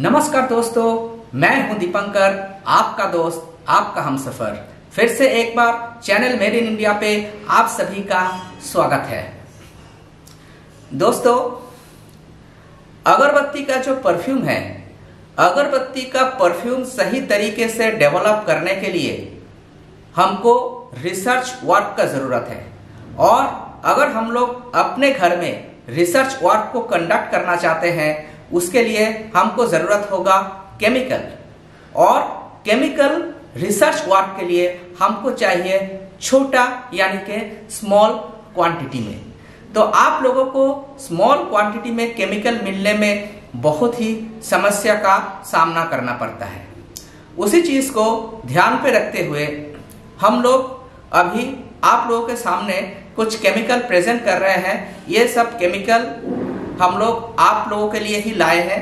नमस्कार दोस्तों, मैं हूं दीपंकर, आपका दोस्त, आपका हमसफर। फिर से एक बार चैनल मेड इन इंडिया पे आप सभी का स्वागत है। दोस्तों, अगरबत्ती का जो परफ्यूम है, अगरबत्ती का परफ्यूम सही तरीके से डेवलप करने के लिए हमको रिसर्च वर्क का जरूरत है। और अगर हम लोग अपने घर में रिसर्च वर्क को कंडक्ट करना चाहते हैं, उसके लिए हमको जरूरत होगा केमिकल। और केमिकल रिसर्च वर्क के लिए हमको चाहिए छोटा यानी कि स्मॉल क्वांटिटी में। तो आप लोगों को स्मॉल क्वांटिटी में केमिकल मिलने में बहुत ही समस्या का सामना करना पड़ता है। उसी चीज को ध्यान पे रखते हुए हम लोग अभी आप लोगों के सामने कुछ केमिकल प्रेजेंट कर रहे हैं। ये सब केमिकल हम लोग आप लोगों के लिए ही लाए हैं।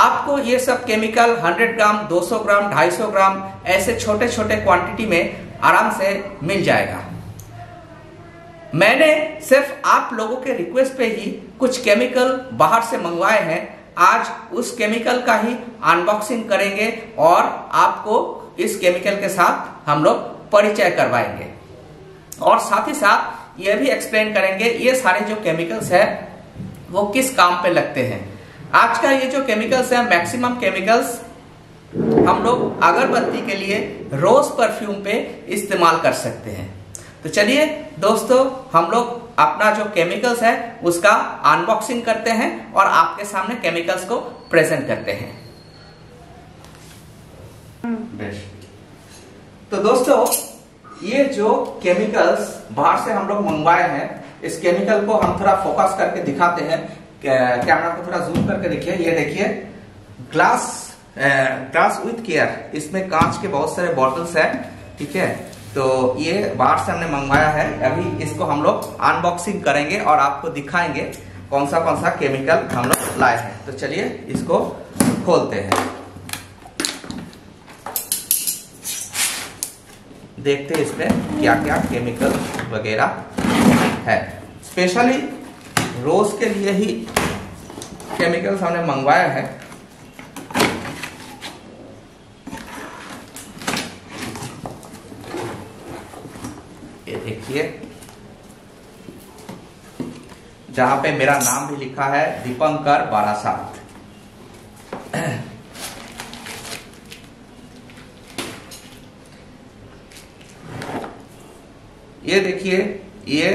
आपको ये सब केमिकल 100 ग्राम, 200 ग्राम, 250 ग्राम ऐसे छोटे छोटे क्वांटिटी में आराम से मिल जाएगा। मैंने सिर्फ आप लोगों के रिक्वेस्ट पे ही कुछ केमिकल बाहर से मंगवाए हैं। आज उस केमिकल का ही अनबॉक्सिंग करेंगे और आपको इस केमिकल के साथ हम लोग परिचय करवाएंगे और साथ ही साथ यह भी एक्सप्लेन करेंगे ये सारे जो केमिकल्स है वो किस काम पे लगते हैं। आज का ये जो केमिकल्स है, मैक्सिमम केमिकल्स हम लोग अगरबत्ती के लिए रोज परफ्यूम पे इस्तेमाल कर सकते हैं। तो चलिए दोस्तों, हम लोग अपना जो केमिकल्स है उसका अनबॉक्सिंग करते हैं और आपके सामने केमिकल्स को प्रेजेंट करते हैं। तो दोस्तों, ये जो केमिकल्स बाहर से हम लोग मंगवाए हैं, इस केमिकल को हम थोड़ा फोकस करके दिखाते हैं। कैमरा को थोड़ा जूम करके देखिए। ये देखिए, ग्लास विथ केयर। इसमें कांच के बहुत सारे बॉटल्स हैं, ठीक है। तो ये बाहर से हमने मंगवाया है। अभी इसको हम लोग अनबॉक्सिंग करेंगे और आपको दिखाएंगे कौन सा केमिकल हम लोग लाए हैं। तो चलिए इसको खोलते हैं, देखते हैं इसमें क्या क्या केमिकल वगैरह है। स्पेशली रोज के लिए ही केमिकल्स हमने मंगवाया है। ये देखिए, जहां पे मेरा नाम भी लिखा है, दीपंकर बारासात। ये देखिए, ये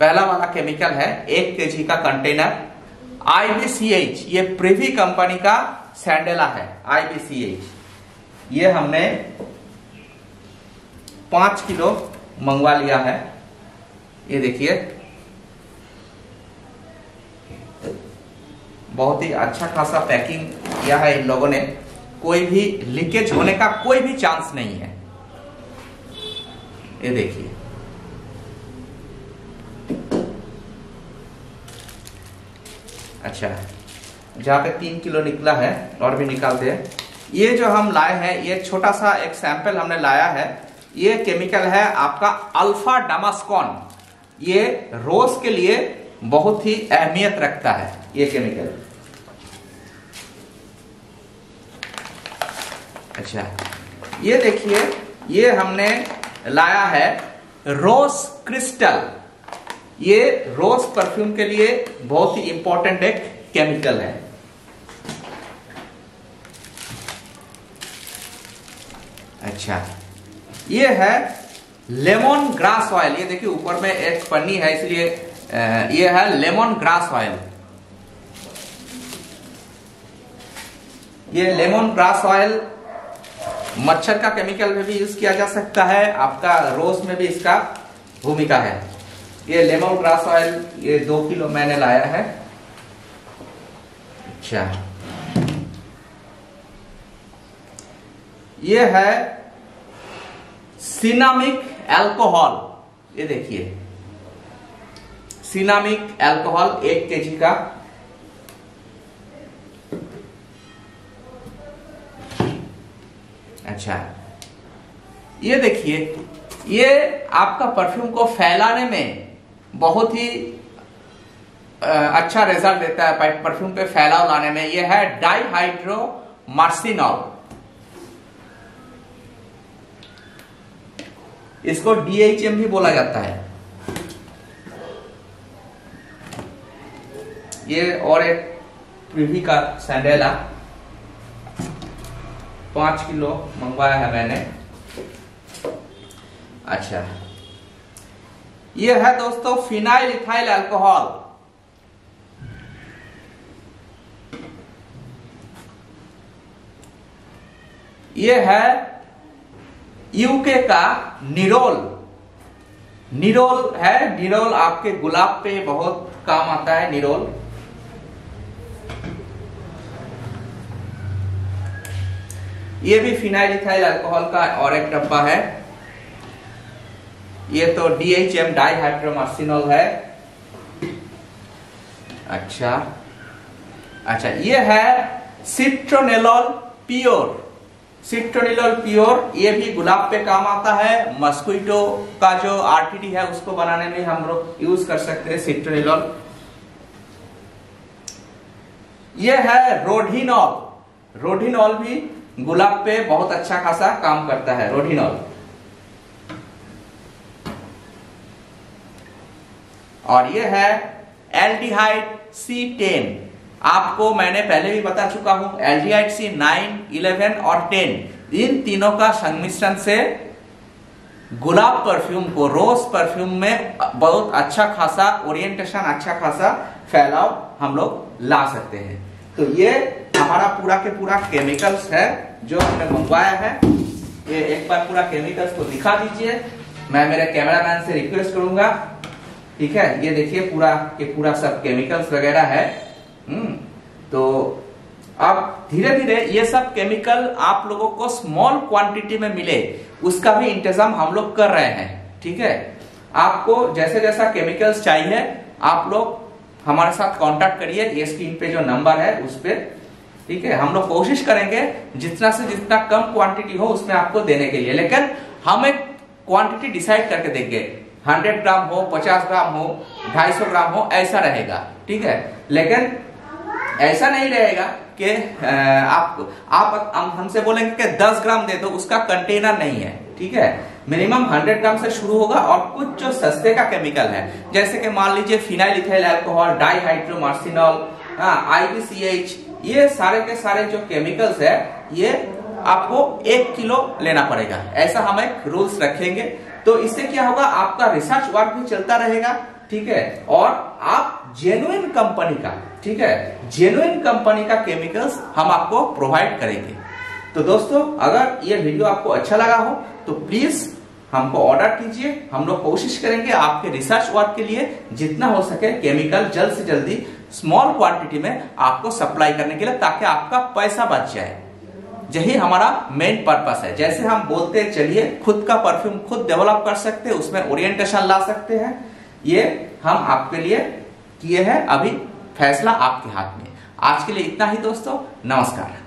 पहला वाला केमिकल है, 1 kg का कंटेनर, आईबीसीएच। ये प्रिवी कंपनी का सैंडेला है, आईबीसीएच। ये हमने 5 किलो मंगवा लिया है। ये देखिए, बहुत ही अच्छा खासा पैकिंग किया है इन लोगों ने। कोई भी लीकेज होने का कोई भी चांस नहीं है। ये देखिए, अच्छा, जहाँ पे 3 किलो निकला है और भी निकालते हैं। ये जो हम लाए हैं, ये छोटा सा एक सैंपल हमने लाया है। ये केमिकल है आपका अल्फा डामास्कोन। ये रोज के लिए बहुत ही अहमियत रखता है ये केमिकल। अच्छा, ये देखिए, ये हमने लाया है रोज क्रिस्टल। ये रोज परफ्यूम के लिए बहुत ही इंपॉर्टेंट एक केमिकल है। अच्छा, ये है लेमोन ग्रास ऑयल। ये देखिए, ऊपर में एक पन्नी है, इसलिए ये है लेमोन ग्रास ऑयल। ये लेमोन ग्रास ऑयल मच्छर का केमिकल में भी यूज किया जा सकता है। आपका रोज में भी इसका भूमिका है। ये लेमन ग्रास ऑयल, ये 2 किलो मैंने लाया है। अच्छा, ये है सिनामिक अल्कोहल। ये देखिए, सिनामिक अल्कोहल 1 kg का। अच्छा, ये देखिए, ये आपका परफ्यूम को फैलाने में बहुत ही अच्छा रिजल्ट देता है परफ्यूम पे फैलाव लाने में, ये है डाईहाइड्रोमर्सिनॉल। इसको DHM भी बोला जाता है। ये और एक प्रीवी का सैंडेला 5 किलो मंगवाया है मैंने। अच्छा, ये है दोस्तों फिनाइल इथाइल अल्कोहल। ये है यूके का नीरोल। नीरोल है, नीरोल आपके गुलाब पे बहुत काम आता है। नीरोल ये भी फिनाइल इथाइल अल्कोहल का और एक डब्बा है। ये तो DHM डाईहाइड्रोमर्सिनॉल है। अच्छा अच्छा, ये है सिट्रोनेलॉल प्योर। सिट्रोनेलॉल प्योर ये भी गुलाब पे काम आता है। मस्क्यूटो का जो RTD है उसको बनाने में हम लोग यूज कर सकते हैं सिट्रोनेलॉल। ये है रोडिनॉल। रोडिनॉल भी गुलाब पे बहुत अच्छा खासा काम करता है, रोडिनॉल। और ये है एल्डिहाइड C10। आपको मैंने पहले भी बता चुका हूं, एल्डिहाइड C9, 11 और 10 इन तीनों का संमिश्रण से गुलाब परफ्यूम को, रोज परफ्यूम में बहुत अच्छा खासा ओरिएंटेशन, अच्छा खासा फैलाव हम लोग ला सकते हैं। तो ये हमारा पूरा के पूरा केमिकल्स है जो हमने मंगवाया है। ये एक बार पूरा केमिकल्स को दिखा दीजिए। मैं मेरे कैमरामैन से रिक्वेस्ट करूंगा, ठीक है। ये देखिए पूरा के पूरा सब केमिकल्स वगैरह है। तो अब धीरे धीरे ये सब केमिकल आप लोगों को स्मॉल क्वांटिटी में मिले उसका भी इंतजाम हम लोग कर रहे हैं, ठीक है। आपको जैसे जैसा केमिकल्स चाहिए आप लोग हमारे साथ कांटेक्ट करिए। ये स्क्रीन पे जो नंबर है उस पर, ठीक है। हम लोग कोशिश करेंगे जितना से जितना कम क्वांटिटी हो उसमें आपको देने के लिए, लेकिन हम एक क्वांटिटी डिसाइड करके देंगे। 100 ग्राम हो, 50 ग्राम हो, 250 ग्राम हो, ऐसा रहेगा, ठीक है। लेकिन ऐसा नहीं रहेगा कि आप हमसे बोलेंगे कि 10 ग्राम दे दो, उसका कंटेनर नहीं है, ठीक है। मिनिमम 100 ग्राम से शुरू होगा। और कुछ जो सस्ते का केमिकल है, जैसे कि मान लीजिए phenyl ethyl alcohol, dihydromyrcenol, IBCH, ये सारे के सारे जो केमिकल्स है ये आपको 1 किलो लेना पड़ेगा। ऐसा हम एक रूल्स रखेंगे। तो इससे क्या होगा, आपका रिसर्च वर्क भी चलता रहेगा, ठीक है। और आप जेन्युइन कंपनी का, ठीक है, जेन्युइन कंपनी का केमिकल्स हम आपको प्रोवाइड करेंगे। तो दोस्तों अगर ये वीडियो आपको अच्छा लगा हो तो प्लीज हमको ऑर्डर कीजिए। हम लोग कोशिश करेंगे आपके रिसर्च वर्क के लिए जितना हो सके केमिकल जल्द से जल्दी स्मॉल क्वांटिटी में आपको सप्लाई करने के लिए, ताकि आपका पैसा बच जाए। यही हमारा मेन पर्पस है। जैसे हम बोलते चलिए खुद का परफ्यूम खुद डेवलप कर सकते हैं, उसमें ओरिएंटेशन ला सकते हैं, ये हम आपके लिए किए हैं। अभी फैसला आपके हाथ में। आज के लिए इतना ही दोस्तों, नमस्कार।